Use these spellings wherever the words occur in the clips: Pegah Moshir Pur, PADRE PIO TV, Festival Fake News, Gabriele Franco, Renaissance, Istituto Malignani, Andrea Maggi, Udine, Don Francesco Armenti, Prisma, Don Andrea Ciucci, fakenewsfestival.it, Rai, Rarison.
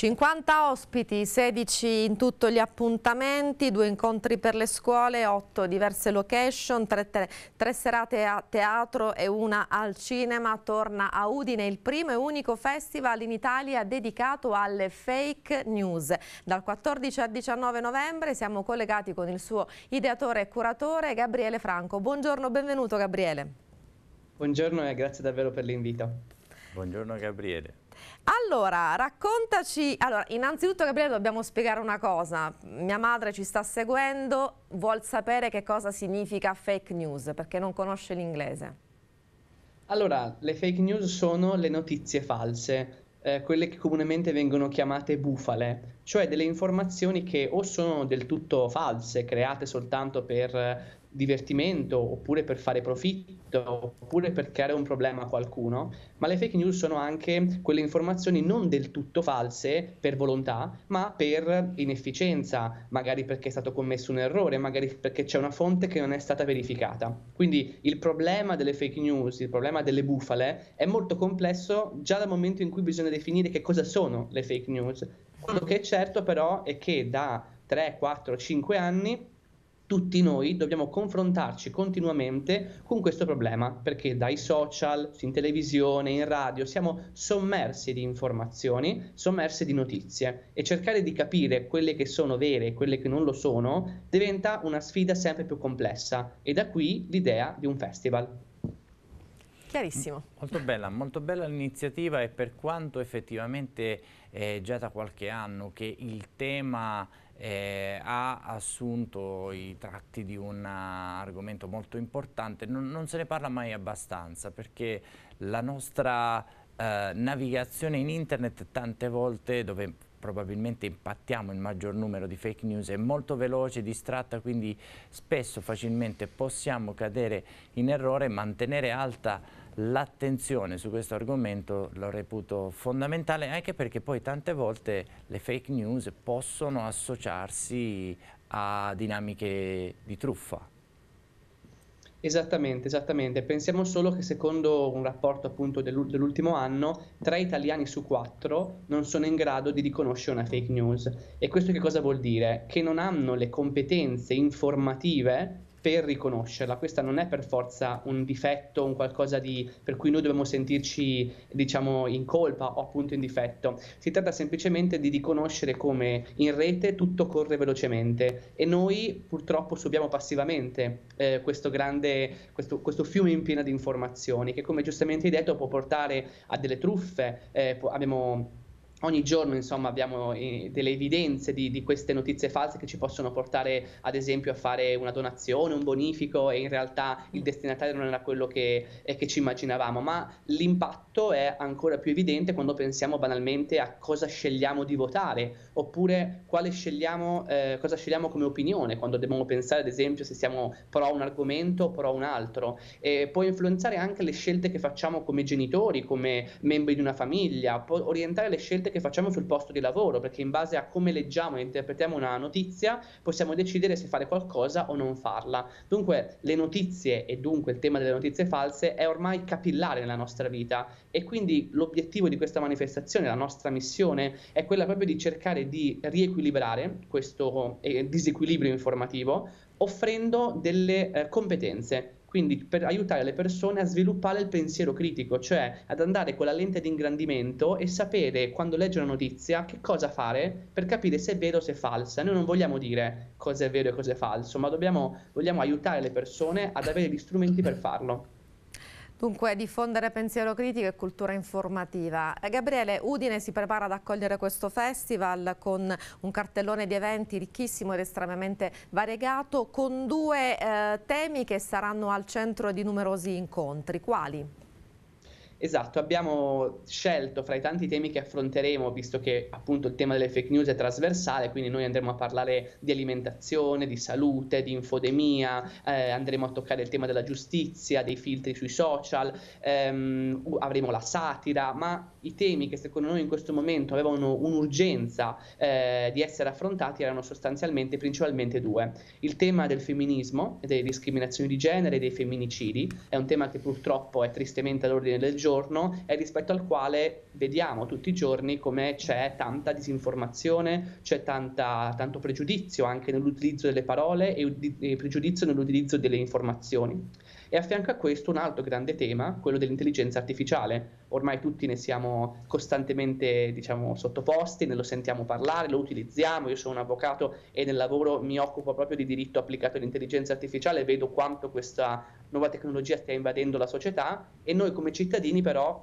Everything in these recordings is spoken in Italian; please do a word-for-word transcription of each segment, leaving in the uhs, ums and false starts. cinquanta ospiti, sedici in tutto gli appuntamenti, due incontri per le scuole, otto diverse location, tre, tre, tre serate a teatro e una al cinema. Torna a Udine il primo e unico festival in Italia dedicato alle fake news. Dal quattordici al diciannove novembre siamo collegati con il suo ideatore e curatore Gabriele Franco. Buongiorno, benvenuto Gabriele. Buongiorno e grazie davvero per l'invito. Buongiorno Gabriele. Allora, raccontaci, allora, innanzitutto Gabriele dobbiamo spiegare una cosa, mia madre ci sta seguendo, vuol sapere che cosa significa fake news, perché non conosce l'inglese. Allora, le fake news sono le notizie false, eh, quelle che comunemente vengono chiamate bufale, cioè delle informazioni che o sono del tutto false, create soltanto per divertimento oppure per fare profitto oppure per creare un problema a qualcuno, ma le fake news sono anche quelle informazioni non del tutto false per volontà ma per inefficienza, magari perché è stato commesso un errore, magari perché c'è una fonte che non è stata verificata. Quindi il problema delle fake news, il problema delle bufale è molto complesso già dal momento in cui bisogna definire che cosa sono le fake news. Quello che è certo però è che da tre, quattro, cinque anni tutti noi dobbiamo confrontarci continuamente con questo problema, perché dai social, in televisione, in radio, siamo sommersi di informazioni, sommersi di notizie, e cercare di capire quelle che sono vere e quelle che non lo sono diventa una sfida sempre più complessa, e da qui l'idea di un festival. Chiarissimo. Molto bella, molto bella l'iniziativa, e per quanto effettivamente è già da qualche anno che il tema Eh, ha assunto i tratti di un argomento molto importante, non, non se ne parla mai abbastanza, perché la nostra eh, navigazione in internet tante volte, dove probabilmente impattiamo il maggior numero di fake news, è molto veloce, distratta, quindi spesso facilmente possiamo cadere in errore. Mantenere alta l'attenzione su questo argomento lo reputo fondamentale, anche perché poi tante volte le fake news possono associarsi a dinamiche di truffa. Esattamente, esattamente. Pensiamo solo che secondo un rapporto appunto dell'ultimo anno, tre italiani su quattro non sono in grado di riconoscere una fake news. E questo che cosa vuol dire? Che non hanno le competenze informative per riconoscerla. Questa non è per forza un difetto, un qualcosa di, per cui noi dobbiamo sentirci, diciamo, in colpa o appunto in difetto. Si tratta semplicemente di riconoscere come in rete tutto corre velocemente e noi purtroppo subiamo passivamente eh, questo grande, questo, questo fiume in piena di informazioni che, come giustamente hai detto, può portare a delle truffe. Eh, abbiamo... Ogni giorno, insomma, abbiamo eh, delle evidenze di, di queste notizie false che ci possono portare, ad esempio, a fare una donazione, un bonifico, e in realtà il destinatario non era quello che, eh, che ci immaginavamo. Ma l'impatto è ancora più evidente quando pensiamo banalmente a cosa scegliamo di votare, oppure quale scegliamo, eh, cosa scegliamo come opinione, quando dobbiamo pensare, ad esempio, se siamo pro un argomento o pro un altro. E può influenzare anche le scelte che facciamo come genitori, come membri di una famiglia, può orientare le scelte che facciamo sul posto di lavoro, perché in base a come leggiamo e interpretiamo una notizia possiamo decidere se fare qualcosa o non farla. Dunque le notizie, e dunque il tema delle notizie false, è ormai capillare nella nostra vita, e quindi l'obiettivo di questa manifestazione, la nostra missione, è quella proprio di cercare di riequilibrare questo eh, disequilibrio informativo, offrendo delle eh, competenze. Quindi per aiutare le persone a sviluppare il pensiero critico, cioè ad andare con la lente di ingrandimento e sapere, quando legge una notizia, che cosa fare per capire se è vera o se è falsa. Noi non vogliamo dire cosa è vero e cosa è falso, ma dobbiamo, vogliamo aiutare le persone ad avere gli strumenti per farlo. Dunque diffondere pensiero critico e cultura informativa. Gabriele, Udine si prepara ad accogliere questo festival con un cartellone di eventi ricchissimo ed estremamente variegato, con due eh, temi che saranno al centro di numerosi incontri. Quali? Esatto, abbiamo scelto fra i tanti temi che affronteremo, visto che appunto il tema delle fake news è trasversale, quindi noi andremo a parlare di alimentazione, di salute, di infodemia, eh, andremo a toccare il tema della giustizia, dei filtri sui social, ehm, avremo la satira, ma i temi che secondo noi in questo momento avevano un'urgenza eh, di essere affrontati erano sostanzialmente, principalmente due. Il tema del femminismo, delle discriminazioni di genere e dei femminicidi, è un tema che purtroppo è tristemente all'ordine del giorno, giorno e rispetto al quale vediamo tutti i giorni come c'è tanta disinformazione, c'è tanta, tanto pregiudizio anche nell'utilizzo delle parole e, e pregiudizio nell'utilizzo delle informazioni. E a fianco a questo un altro grande tema, quello dell'intelligenza artificiale. Ormai tutti ne siamo costantemente, diciamo, sottoposti, ne lo sentiamo parlare, lo utilizziamo. Io sono un avvocato e nel lavoro mi occupo proprio di diritto applicato all'intelligenza artificiale, vedo quanto questa nuova tecnologia stia invadendo la società, e noi come cittadini però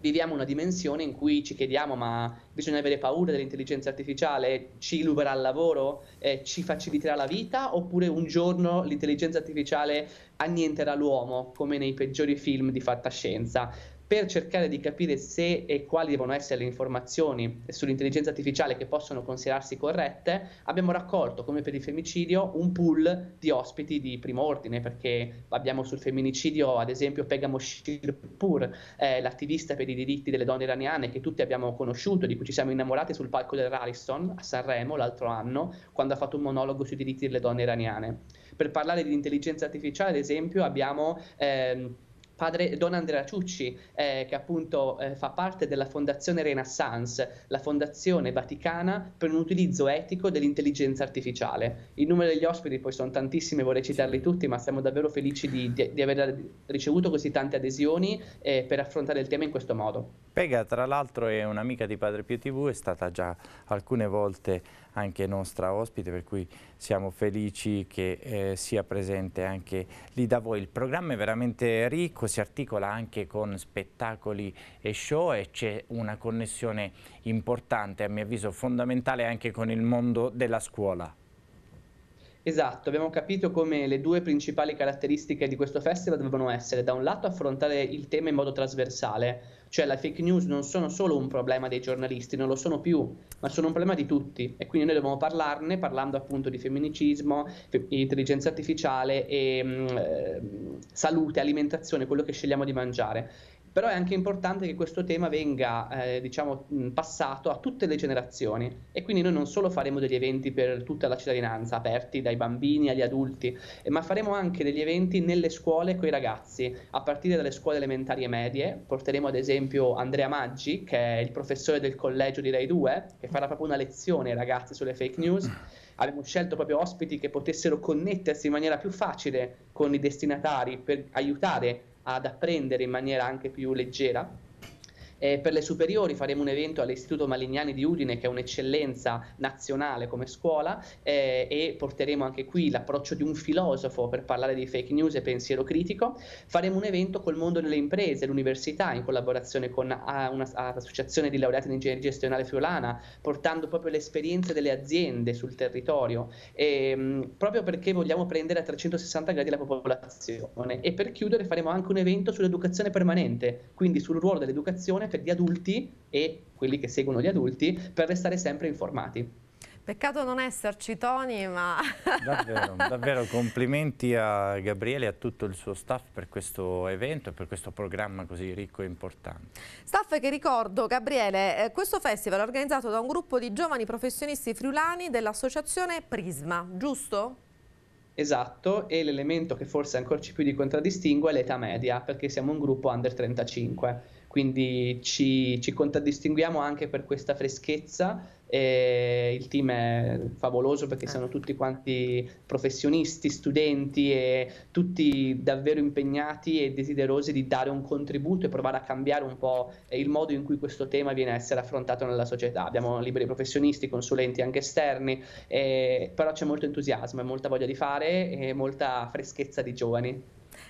viviamo una dimensione in cui ci chiediamo: ma bisogna avere paura dell'intelligenza artificiale? Ci ruberà il lavoro? Eh, ci faciliterà la vita? Oppure un giorno l'intelligenza artificiale annienterà l'uomo, come nei peggiori film di fantascienza? Per cercare di capire se e quali devono essere le informazioni sull'intelligenza artificiale che possono considerarsi corrette, abbiamo raccolto, come per il femminicidio, un pool di ospiti di primo ordine, perché abbiamo sul femminicidio ad esempio Pegah Moshir Pur, eh, l'attivista per i diritti delle donne iraniane che tutti abbiamo conosciuto, di cui ci siamo innamorati sul palco del Rarison a Sanremo l'altro anno, quando ha fatto un monologo sui diritti delle donne iraniane. Per parlare di intelligenza artificiale ad esempio abbiamo... Ehm, Padre Don Andrea Ciucci, eh, che appunto eh, fa parte della fondazione Renaissance, la fondazione vaticana per un utilizzo etico dell'intelligenza artificiale. Il numero degli ospiti poi sono tantissimi, vorrei citarli tutti, ma siamo davvero felici di, di, di aver ricevuto così tante adesioni eh, per affrontare il tema in questo modo. Pegah, tra l'altro, è un'amica di Padre Pio tivù, è stata già alcune volte anche nostra ospite, per cui siamo felici che eh, sia presente anche lì da voi. Il programma è veramente ricco, si articola anche con spettacoli e show, e c'è una connessione importante, a mio avviso fondamentale, anche con il mondo della scuola. Esatto, abbiamo capito come le due principali caratteristiche di questo festival devono essere, da un lato, affrontare il tema in modo trasversale, cioè la fake news non sono solo un problema dei giornalisti, non lo sono più, ma sono un problema di tutti, e quindi noi dobbiamo parlarne parlando appunto di femminicidio, intelligenza artificiale e mh, salute, alimentazione, quello che scegliamo di mangiare. Però è anche importante che questo tema venga eh, diciamo, passato a tutte le generazioni, e quindi noi non solo faremo degli eventi per tutta la cittadinanza, aperti dai bambini agli adulti, eh, ma faremo anche degli eventi nelle scuole con i ragazzi, a partire dalle scuole elementari e medie. Porteremo ad esempio Andrea Maggi, che è il professore del collegio di Rai due, che farà proprio una lezione ai ragazzi sulle fake news. Abbiamo scelto proprio ospiti che potessero connettersi in maniera più facile con i destinatari, per aiutare ad apprendere in maniera anche più leggera. Eh, per le superiori faremo un evento all'Istituto Malignani di Udine, che è un'eccellenza nazionale come scuola, eh, e porteremo anche qui l'approccio di un filosofo per parlare di fake news e pensiero critico. Faremo un evento col mondo delle imprese, l'università, in collaborazione con l'associazione di laureati in ingegneria gestionale friulana, portando proprio l'esperienza delle aziende sul territorio, e, mh, proprio perché vogliamo prendere a trecentosessanta gradi la popolazione. E per chiudere faremo anche un evento sull'educazione permanente, quindi sul ruolo dell'educazione per gli adulti e quelli che seguono gli adulti, per restare sempre informati. Peccato non esserci Tony, ma... Davvero, davvero complimenti a Gabriele e a tutto il suo staff per questo evento e per questo programma così ricco e importante. Staff che, ricordo, Gabriele, questo festival è organizzato da un gruppo di giovani professionisti friulani dell'associazione Prisma, giusto? Esatto, e l'elemento che forse ancora più di contraddistingue è l'età media, perché siamo un gruppo under trentacinque. Quindi ci, ci contraddistinguiamo anche per questa freschezza. E il team è favoloso, perché sono tutti quanti professionisti, studenti, e tutti davvero impegnati e desiderosi di dare un contributo e provare a cambiare un po' il modo in cui questo tema viene a essere affrontato nella società. Abbiamo liberi professionisti, consulenti anche esterni, e, però c'è molto entusiasmo e molta voglia di fare e molta freschezza di giovani.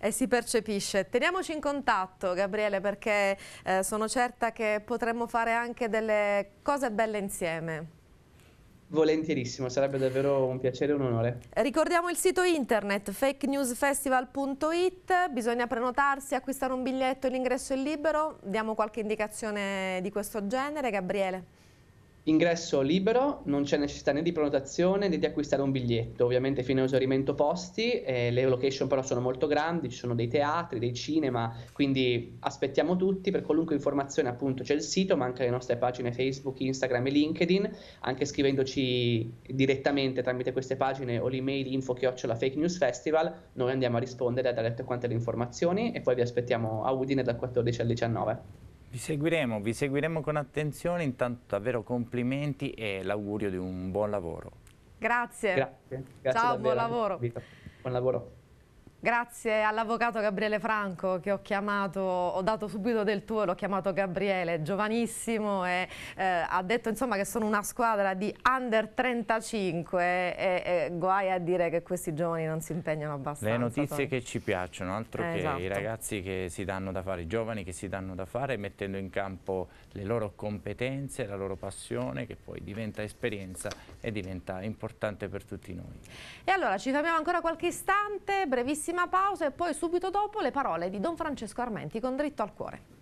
E si percepisce. Teniamoci in contatto, Gabriele, perché eh, sono certa che potremmo fare anche delle cose belle insieme. Volentierissimo, sarebbe davvero un piacere e un onore. Ricordiamo il sito internet fake news festival punto it, bisogna prenotarsi, acquistare un biglietto, l'ingresso è libero. Diamo qualche indicazione di questo genere, Gabriele? Ingresso libero, non c'è necessità né di prenotazione né di acquistare un biglietto, ovviamente fino a esaurimento posti, eh, le location però sono molto grandi, ci sono dei teatri, dei cinema, quindi aspettiamo tutti. Per qualunque informazione appunto c'è il sito, ma anche le nostre pagine Facebook, Instagram e LinkedIn, anche scrivendoci direttamente tramite queste pagine o l'email info chiocciola fake news festival, noi andiamo a rispondere, a dare tutte quante le informazioni, e poi vi aspettiamo a Udine dal quattordici al diciannove. Vi seguiremo, vi seguiremo con attenzione, intanto davvero complimenti e l'augurio di un buon lavoro. Grazie. Grazie. Grazie. Ciao, buon lavoro. Buon lavoro. Grazie all'avvocato Gabriele Franco, che ho chiamato, ho dato subito del tuo, l'ho chiamato Gabriele, giovanissimo, e eh, ha detto insomma che sono una squadra di under trentacinque, e, e guai a dire che questi giovani non si impegnano abbastanza. Le notizie poi che ci piacciono, altro eh, che esatto. I ragazzi che si danno da fare, i giovani che si danno da fare, mettendo in campo le loro competenze, la loro passione, che poi diventa esperienza e diventa importante per tutti noi. E allora ci fermiamo ancora qualche istante, brevissimo, pausa, e poi subito dopo le parole di Don Francesco Armenti con Dritto al Cuore.